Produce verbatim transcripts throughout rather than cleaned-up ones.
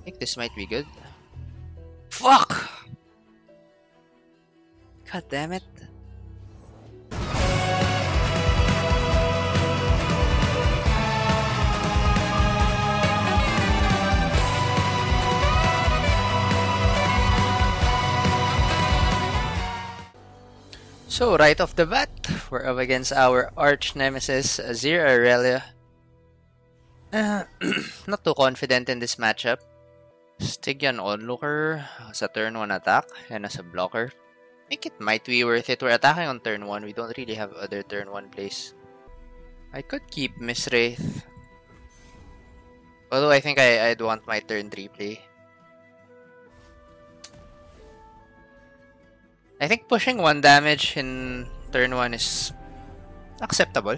I think this might be good. Fuck! God damn it. So right off the bat, we're up against our arch nemesis, Azir Irelia. Uh, not too confident in this matchup. Stygian Onlooker as a turn one attack and as a blocker. I think it might be worth it. We're attacking on turn one. We don't really have other turn one plays. I could keep Mistwraith. Although I think I, I'd want my turn three play. I think pushing one damage in turn one is acceptable.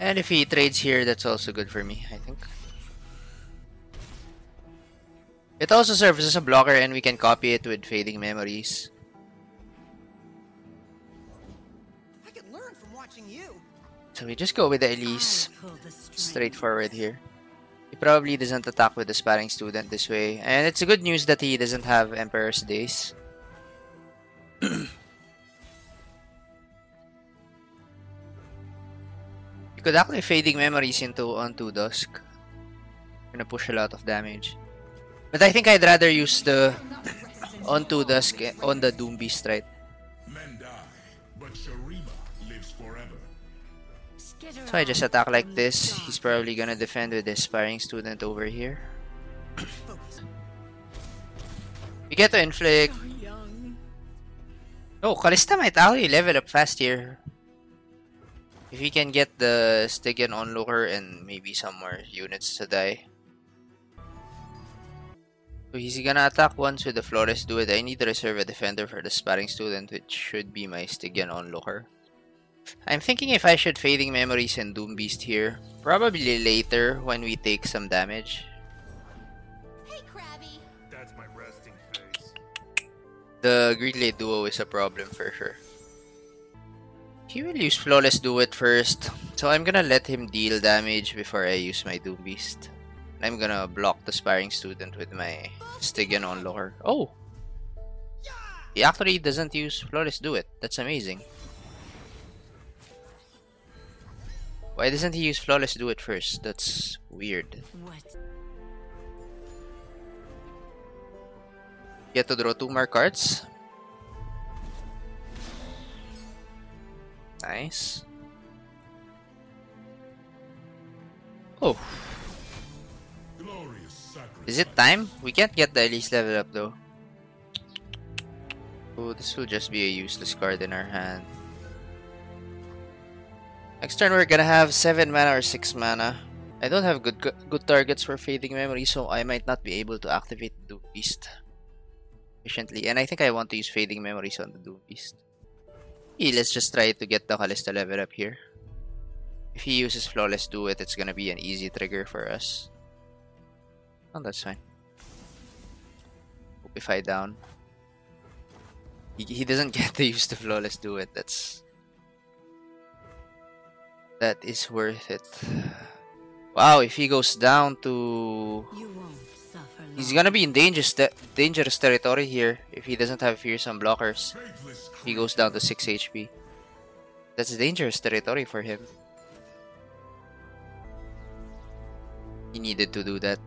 And if he trades here, that's also good for me, I think. It also serves as a blocker and we can copy it with Fading Memories. I can learn from watching you. So we just go with the Elise. Straightforward here. He probably doesn't attack with the Sparring Student this way. And it's good news that he doesn't have Emperor's Days. You could actually Fading Memories into onto Dusk. Gonna push a lot of damage. But I think I'd rather use the onto Dusk on the Doom Beast, right? Men die, but Shurima lives forever. So I just attack like this. He's probably gonna defend with the Sparring Student over here. We get to inflict. Oh, Kalista might actually level up fast here. If we can get the Stygian Onlooker and maybe some more units to die. So he's gonna attack once with the Flawless Duet. I need to reserve a defender for the Sparring Student, which should be my Stygian Onlooker. I'm thinking if I should Fading Memories and Doom Beast here. Probably later when we take some damage. Hey, Krabby. That's my resting face. The Greedy Duo is a problem for sure. He will use Flawless Duet first, so I'm gonna let him deal damage before I use my Doom Beast. I'm gonna block the Sparring Student with my Stygian Onlooker. Oh! He actually doesn't use Flawless Duet. That's amazing. Why doesn't he use Flawless Duet first? That's weird. What? Get to draw two more cards. Nice. Oh. Is it time? We can't get the Elise level up though. Oh, this will just be a useless card in our hand. Next turn we're gonna have seven mana or six mana. I don't have good good targets for Fading Memory, so I might not be able to activate the Doom Beast efficiently. And I think I want to use Fading Memories on the Doom Beast. Let's just try to get the Kalista level up here. If he uses Flawless Duet, it's gonna be an easy trigger for us. Oh, that's fine. If I down. He, he doesn't get to use the Flawless Duet. That's... That is worth it. Wow, if he goes down to... He's gonna be in dangerous, te dangerous territory here if he doesn't have Fearsome blockers. He goes down to six H P. That's dangerous territory for him. He needed to do that.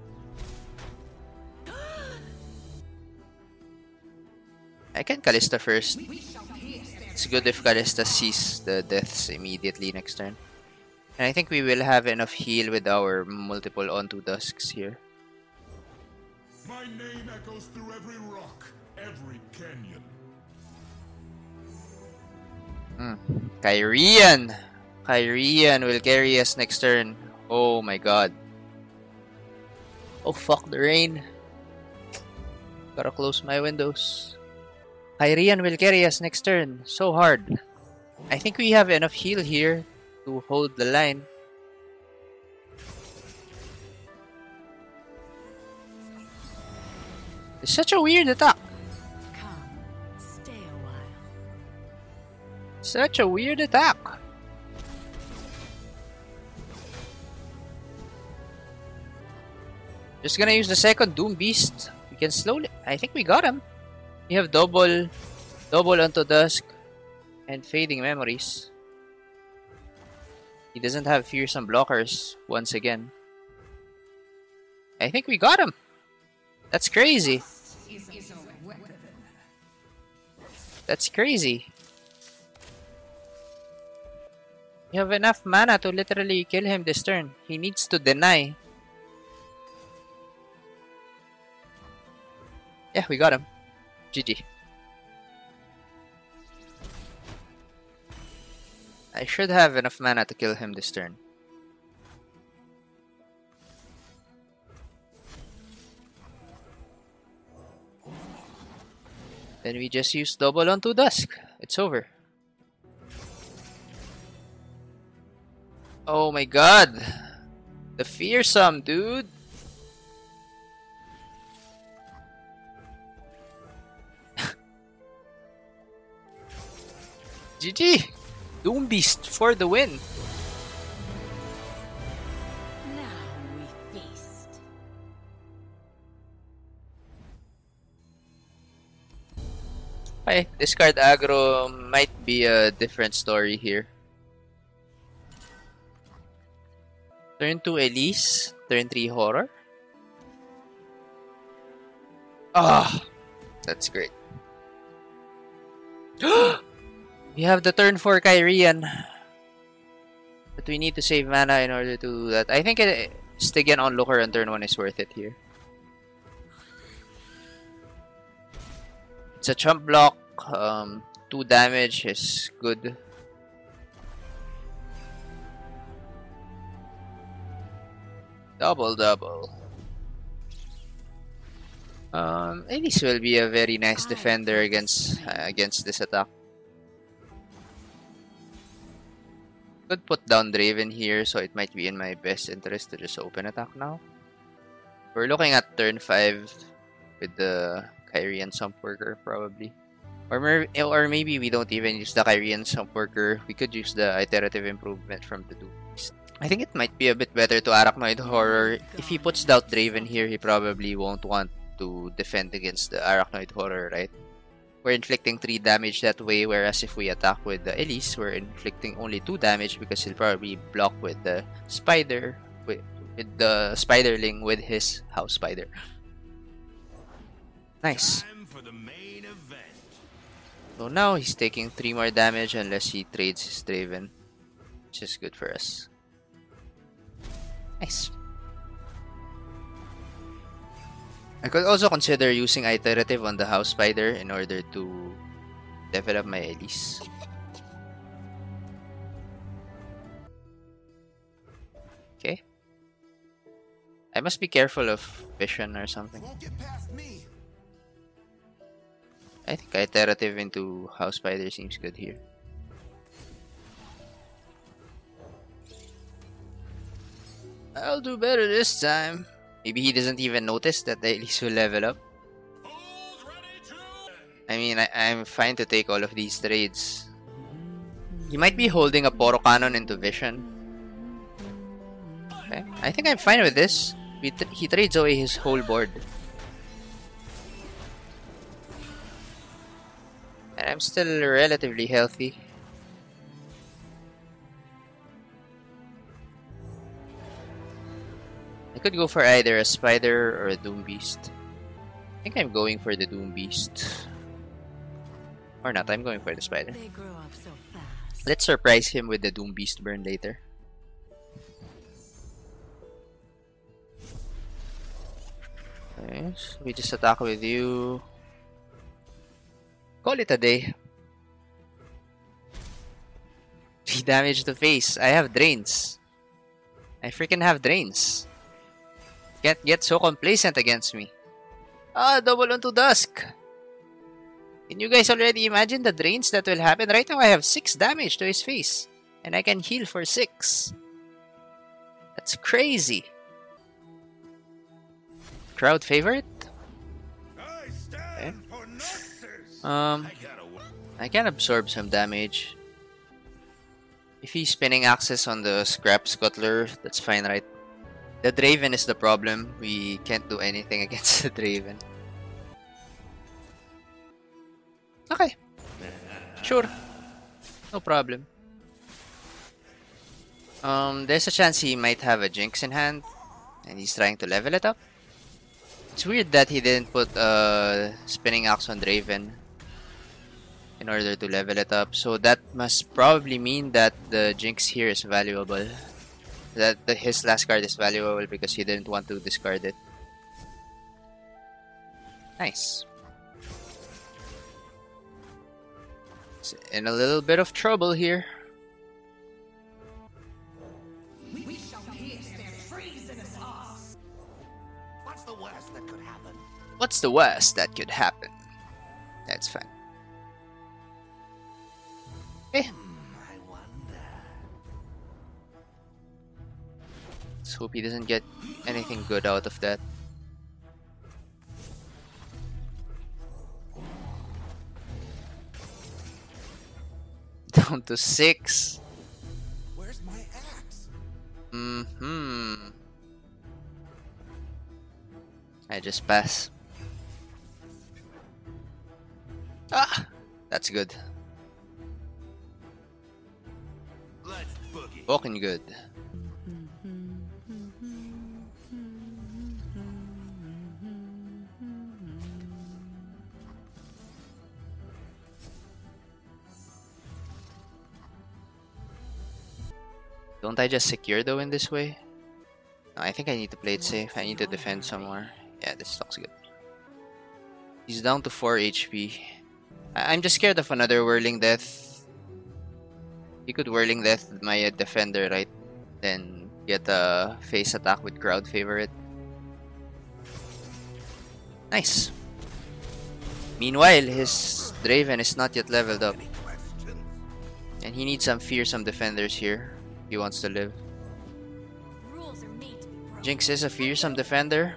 I can Kalista first. It's good if Kalista sees the deaths immediately next turn. And I think we will have enough heal with our multiple onto Dusks here. My name echoes through every rock, every canyon. Mm. Chirean! Chirean will carry us next turn. Oh my god. Oh fuck the rain. Gotta close my windows. Chirean will carry us next turn. So hard. I think we have enough heal here to hold the line. It's such a weird attack. Such a weird attack. Just gonna use the second Doom Beast. We can slowly. I think we got him. We have double, double onto Dusk, and Fading Memories. He doesn't have Fearsome blockers once again. I think we got him. That's crazy. That's crazy. You have enough mana to literally kill him this turn. He needs to deny. Yeah, we got him. G G. I should have enough mana to kill him this turn. Then we just use double onto Dusk. It's over. Oh my god! The Fearsome, dude! G G! Doom Beast for the win! Now we feast. Okay, discard aggro might be a different story here. Turn two Elise, turn three Horror. Ah, oh, that's great. We have the turn four Chirean, but we need to save mana in order to do that. I think it, Stygian Onlooker on turn one is worth it here. It's a chump block. Um, two damage is good. Double double. Um, Elise will be a very nice defender against uh, against this attack. Could put down Draven here, so it might be in my best interest to just open attack now. We're looking at turn five with the Chirean Sumpworker probably, or mer or maybe we don't even use the Chirean Sumpworker. We could use the Iterative Improvement from the Doom Beast. I think it might be a bit better to Arachnoid Horror. If he puts down Draven here, he probably won't want to defend against the Arachnoid Horror, right? We're inflicting three damage that way, whereas if we attack with the Elise, we're inflicting only two damage because he'll probably block with the Spider, with, with the Spiderling with his House Spider. Nice. So now he's taking three more damage unless he trades his Draven, which is good for us. Nice. I could also consider using Iterative on the House Spider in order to develop my Elise. Okay. I must be careful of Vision or something. I think Iterative into House Spider seems good here. I'll do better this time. Maybe he doesn't even notice that the Elise will level up. I mean, I, I'm fine to take all of these trades. He might be holding a Poro Cannon into Vision. Okay, I think I'm fine with this. We tr he trades away his whole board. And I'm still relatively healthy. Could go for either a Spider or a Doom Beast. I think I'm going for the Doom Beast. Or not, I'm going for the Spider. They grow up so fast. Let's surprise him with the Doom Beast burn later. Okay, so we just attack with you. Call it a day. Three damage to face. I have drains. I freaking have drains. Can't get so complacent against me. Ah, double onto Dusk. Can you guys already imagine the drains that will happen? Right now I have six damage to his face. And I can heal for six. That's crazy. Crowd Favorite? I stand okay. For nonsense. Um, I can absorb some damage. If he's spinning axes on the Scrap Scuttler, that's fine, right? The Draven is the problem. We can't do anything against the Draven. Okay. Sure. No problem. Um, there's a chance he might have a Jinx in hand, and he's trying to level it up. It's weird that he didn't put a uh, Spinning Axe on Draven in order to level it up. So that must probably mean that the Jinx here is valuable. That the, his last card is valuable because he didn't want to discard it. Nice. It's in a little bit of trouble here. We shall pierce their treasonous hearts. What's the worst that could happen? What's the worst that could happen? That's fine. Okay. Let's hope he doesn't get anything good out of that. Down to six. Where's my axe? Mm-hmm. I just pass. Ah, that's good. Let's boogie. Walking good. Don't I just secure the win this way? No, I think I need to play it safe. I need to defend some more. Yeah, this looks good. He's down to four H P. I I'm just scared of another Whirling Death. He could Whirling Death my defender, right? Then get a face attack with Crowd Favorite. Nice. Meanwhile, his Draven is not yet leveled up. And he needs some fearsome defenders here. He wants to live. Jinx is a fearsome defender.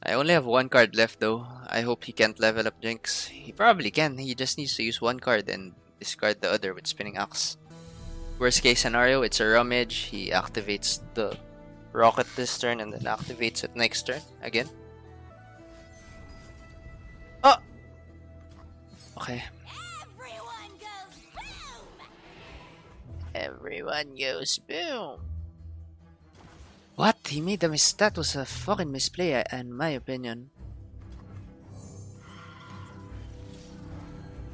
I only have one card left though. I hope he can't level up Jinx. He probably can. He just needs to use one card and discard the other with Spinning Axe. Worst case scenario, it's a rummage. He activates the rocket this turn and then activates it next turn again. Oh! Okay. Everyone goes boom. What? He made a mis- that was a fucking misplay in my opinion.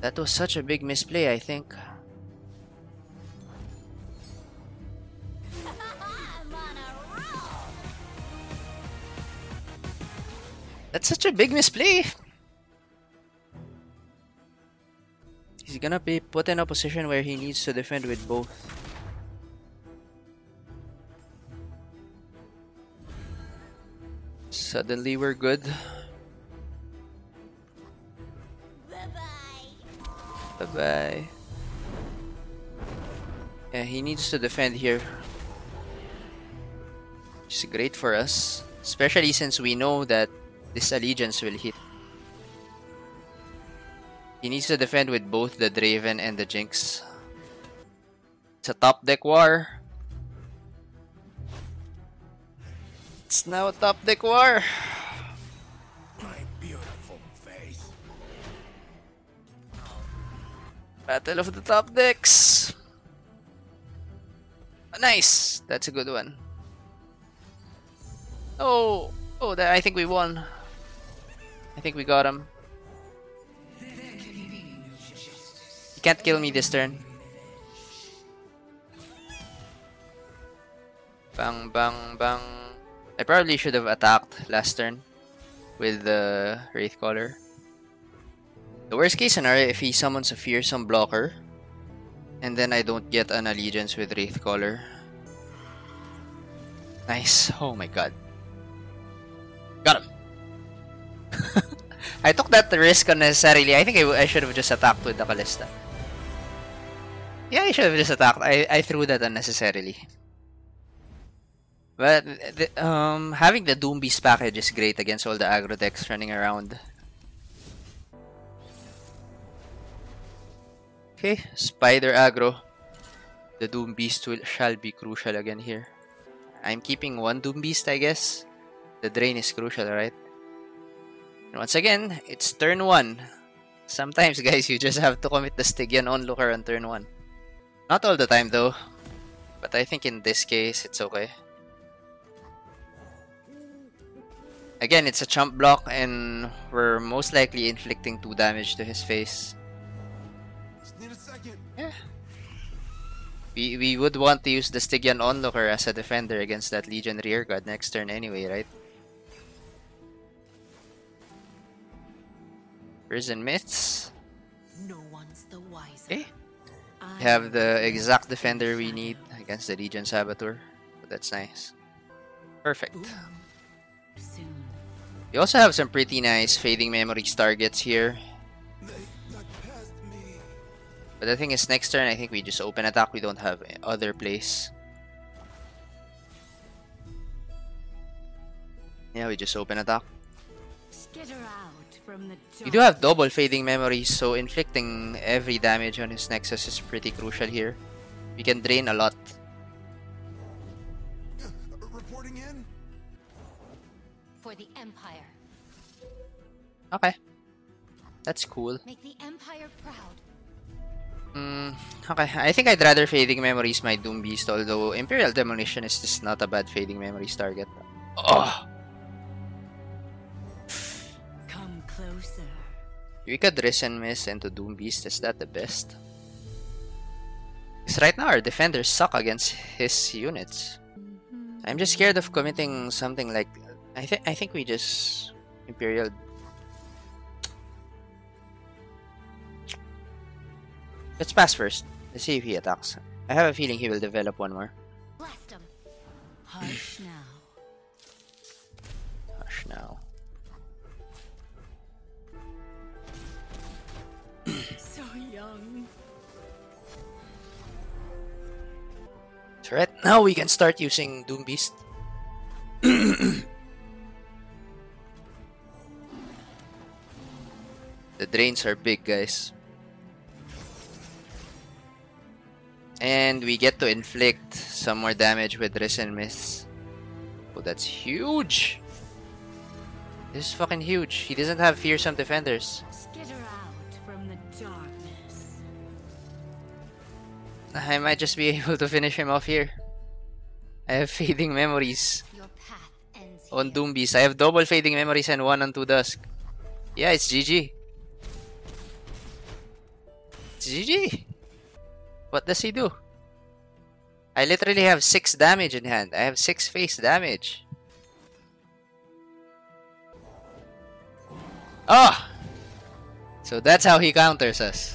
That was such a big misplay, I think. That's such a big misplay. He's gonna be put in a position where he needs to defend with both. Suddenly we're good. Bye-bye. Bye-bye. Yeah, he needs to defend here. Which is great for us. Especially since we know that this allegiance will hit. He needs to defend with both the Draven and the Jinx. It's a top deck war. It's now a top deck war. My beautiful face. Battle of the top decks. Nice. That's a good one. Oh, oh! I think we won. I think we got him. Can't kill me this turn. Bang bang bang. I probably should have attacked last turn with the Wraithcaller. The worst case scenario, if he summons a fearsome blocker and then I don't get an allegiance with Wraithcaller. Nice. Oh my god. Got him. I took that risk unnecessarily. I think I, I should have just attacked with the Kalista. Yeah, I should have just attacked. I, I threw that unnecessarily. But the, um, having the Doom Beast package is great against all the aggro decks running around. Okay, Spider aggro. The Doom Beast will, shall be crucial again here. I'm keeping one Doom Beast, I guess. The drain is crucial, right? And once again, it's turn one. Sometimes, guys, you just have to commit the Stygian Onlooker on turn one. Not all the time, though. But I think in this case, it's okay. Again, it's a chump block, and we're most likely inflicting two damage to his face. Just need a second. Yeah. We, we would want to use the Stygian Onlooker as a defender against that Legion Rearguard next turn anyway, right? Risen Myths. No one's the wiser. Okay. We have the exact defender we need against the Legion Saboteur. But that's nice. Perfect. You also have some pretty nice Fading Memories targets here. But the thing is, next turn I think we just open attack. We don't have other plays. Yeah, we just open attack. We do have double Fading Memories, so inflicting every damage on his Nexus is pretty crucial here. We can drain a lot. The Empire. Okay, that's cool. Make the Empire proud. Mm, okay, I think I'd rather Fading Memories my Doom Beast, although Imperial Demolition is just not a bad Fading Memories target. Oh. Come closer. We could Risen Miss into Doom Beast. Is that the best? Because right now our defenders suck against his units. I'm just scared of committing something like. I think I think we just Imperial. Let's pass first. Let's see if he attacks. I have a feeling he will develop one more. Blast him. Hush now. Hush now. So young. So right now we can start using Doom Beast. The drains are big, guys. And we get to inflict some more damage with Risen Mists. Oh, that's huge! This is fucking huge. He doesn't have Fearsome defenders. Skitter out from the darkness. I might just be able to finish him off here. I have Fading Memories on Doom Beast. I have double Fading Memories and one on two Dusk. Yeah, it's G G. G G! What does he do? I literally have six damage in hand. I have six face damage. Oh! So that's how he counters us.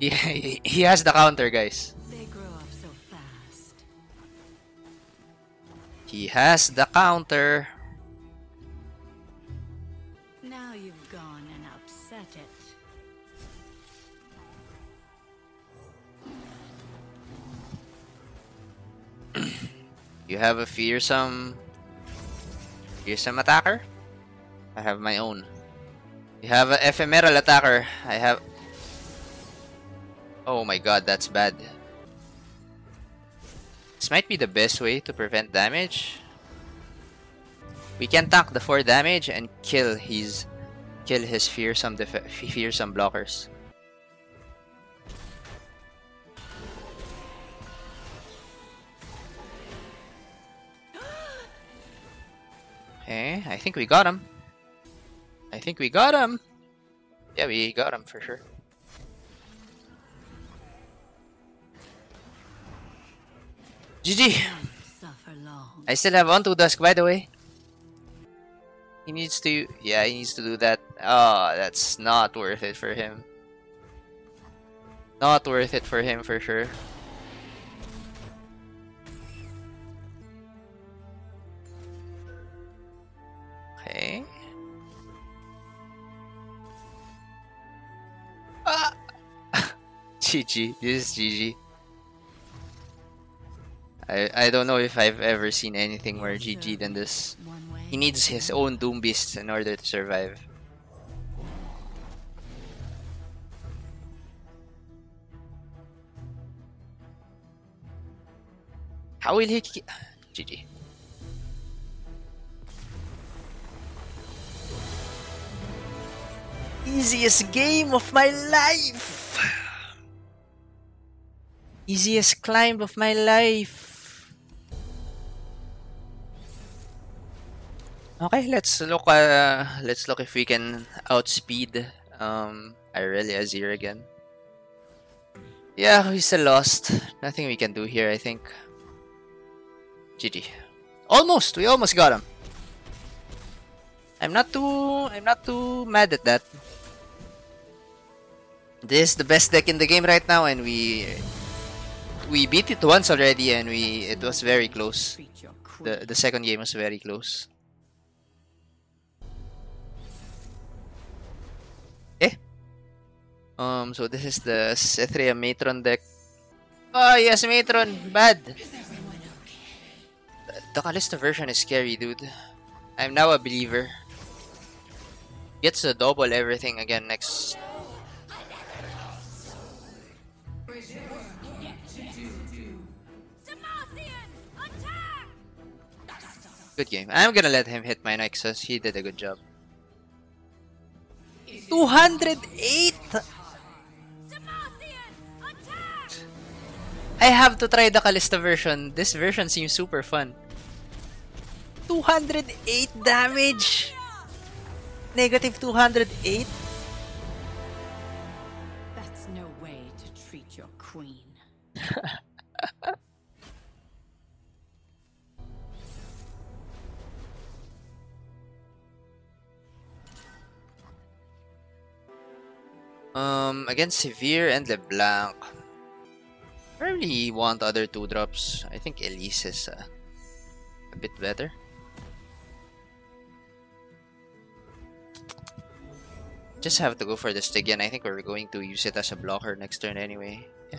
he, he, he has the counter, guys. They grow up so fast. He has the counter. You have a fearsome, fearsome attacker. I have my own. You have an ephemeral attacker. I have. Oh my god, that's bad. This might be the best way to prevent damage. We can tank the four damage and kill his, kill his fearsome, def fearsome blockers. Okay, I think we got him. I think we got him. Yeah, we got him for sure. G G. I still have Onto Dusk, by the way. He needs to. Yeah, he needs to do that. Oh, that's not worth it for him. Not worth it for him for sure. Okay. Ah! G G. This is G G. I I don't know if I've ever seen anything more G G than this. He needs his own Doom Beasts in order to survive. How will he keep... G G. Easiest game of my life! Easiest climb of my life! Okay, let's look uh, let's look if we can outspeed um, Irelia Azir again. Yeah, we still lost. Nothing we can do here, I think. G G. Almost! We almost got him! I'm not too... I'm not too mad at that. This is the best deck in the game right now, and we... We beat it once already, and we... It was very close. The, the second game was very close. Eh? Um, so this is the Sethria Matron deck. Oh, yes, Matron! Bad! The Kalista version is scary, dude. I'm now a believer. Gets to double everything again next. Good game. I'm gonna let him hit my Nexus. He did a good job. two hundred eight! I have to try the Kalista version. This version seems super fun. two hundred eight damage! Negative two hundred eight? That's no way to treat your queen. um, against Severe and LeBlanc. I really want other two drops. I think Elise is uh, a bit better. Just have to go for the Stygian. I think we're going to use it as a blocker next turn anyway. Yeah.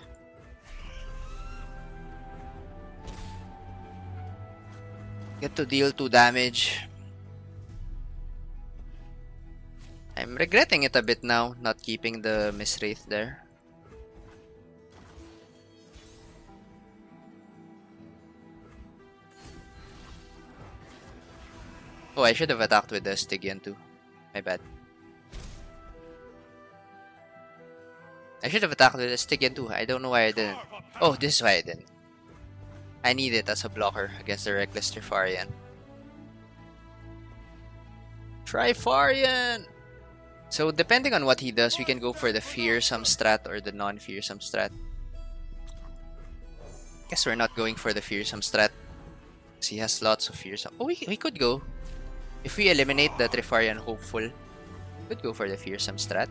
Get to deal two damage. I'm regretting it a bit now, not keeping the Mistwraith there. Oh, I should have attacked with the Stygian too. My bad. I should have attacked with a Stygian too. I don't know why I didn't. Oh, this is why I didn't. I need it as a blocker against the Reckless Trifarian. Trifarian! So, depending on what he does, we can go for the Fearsome strat or the non-Fearsome strat. Guess we're not going for the Fearsome strat. Because he has lots of Fearsome. Oh, we, we could go. If we eliminate the Trifarian Hopeful, we could go for the Fearsome strat.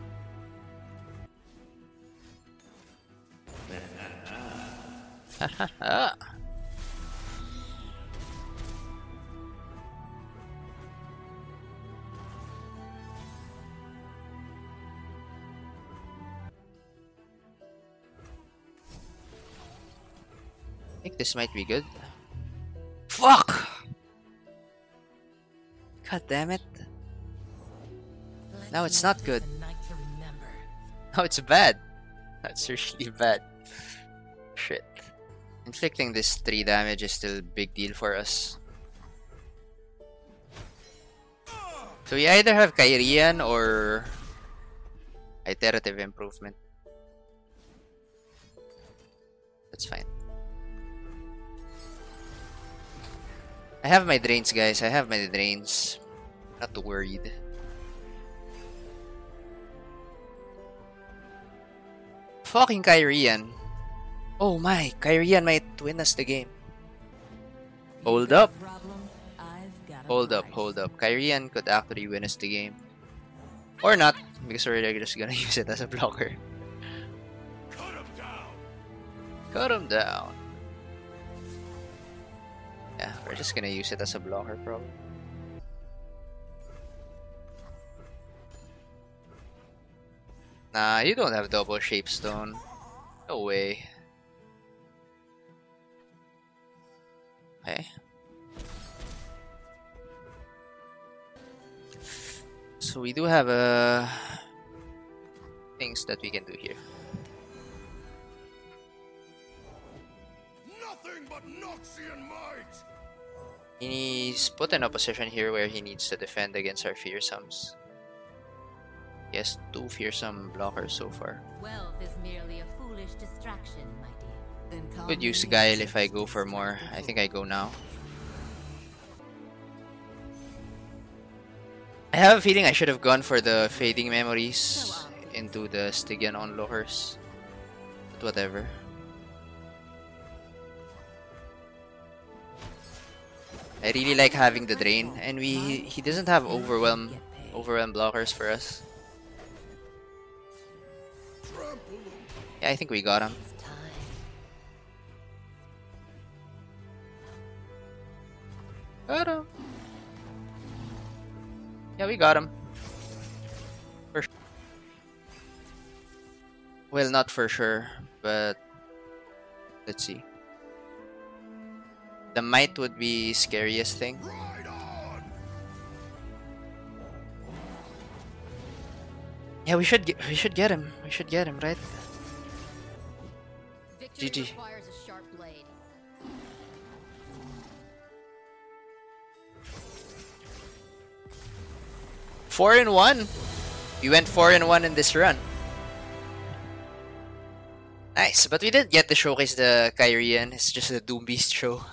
I think this might be good. Fuck! God damn it. Now it's not good. Now it's bad. That's really bad. Shit. Inflicting this three damage is still a big deal for us. So we either have Chirean or Iterative Improvement. That's fine. I have my drains, guys. I have my drains. Not too worried. Fucking Chirean. Oh my, Chirean might win us the game. Hold up. Hold up, hold up. Chirean could actually win us the game. Or not, because we're just gonna use it as a blocker. Cut him down. Cut him down. Yeah, we're just gonna use it as a blocker probably. Nah, you don't have double shapestone. No way. Okay. So we do have uh, things that we can do here. Nothing He's put in a position here where he needs to defend against our Fearsomes. He has two Fearsome blockers so far. Wealth is merely a foolish distraction, my dear. Then could use Guile if I go for more. I think I go now. I have a feeling I should have gone for the Fading Memories into the Stygian Onlookers, but whatever. I really like having the drain, and we he, he doesn't have overwhelm overwhelm blockers for us. Yeah, I think we got him. Got him. Yeah, we got him. For sure. Well, not for sure, but let's see. The might would be scariest thing. Yeah, we should get, we should get him. We should get him, right? G G. Four and one. We went four and one in this run. Nice, but we did get to showcase the Chirean. It's just a Doom Beast show.